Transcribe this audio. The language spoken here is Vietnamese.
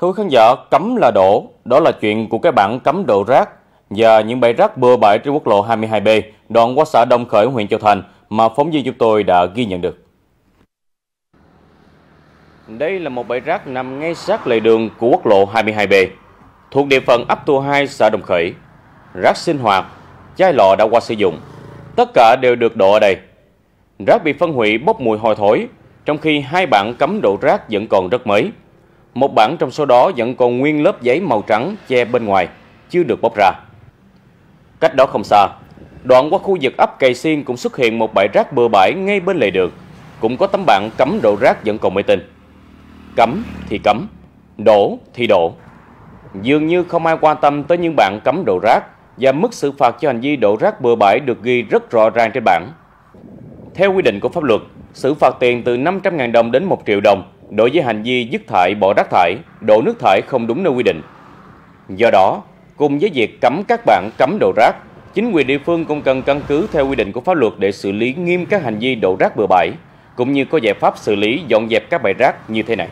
Thưa khán giả, cấm là đổ, đó là chuyện của cái bản cấm đổ rác và những bãi rác bừa bãi trên quốc lộ 22B, đoạn qua xã Đông Khởi, huyện Châu Thành mà phóng viên chúng tôi đã ghi nhận được. Đây là một bãi rác nằm ngay sát lề đường của quốc lộ 22B, thuộc địa phận ấp Tua 2, xã Đông Khởi. Rác sinh hoạt, chai lọ đã qua sử dụng, tất cả đều được đổ ở đây. Rác bị phân hủy bốc mùi hôi thối, trong khi hai bản cấm đổ rác vẫn còn rất mới. Một bản trong số đó vẫn còn nguyên lớp giấy màu trắng che bên ngoài, chưa được bóc ra. Cách đó không xa, đoạn qua khu vực ấp Cày Xiên cũng xuất hiện một bãi rác bừa bãi ngay bên lề đường, cũng có tấm bảng cấm đổ rác vẫn còn mới tinh. Cấm thì cấm, đổ thì đổ. Dường như không ai quan tâm tới những bảng cấm đổ rác và mức xử phạt cho hành vi đổ rác bừa bãi được ghi rất rõ ràng trên bảng. Theo quy định của pháp luật, xử phạt tiền từ 500.000 đồng đến 1 triệu đồng đối với hành vi dứt thải, bỏ rác thải, đổ nước thải không đúng nơi quy định. Do đó, cùng với việc cấm các bảng cấm đổ rác, chính quyền địa phương cũng cần căn cứ theo quy định của pháp luật để xử lý nghiêm các hành vi đổ rác bừa bãi, cũng như có giải pháp xử lý dọn dẹp các bãi rác như thế này.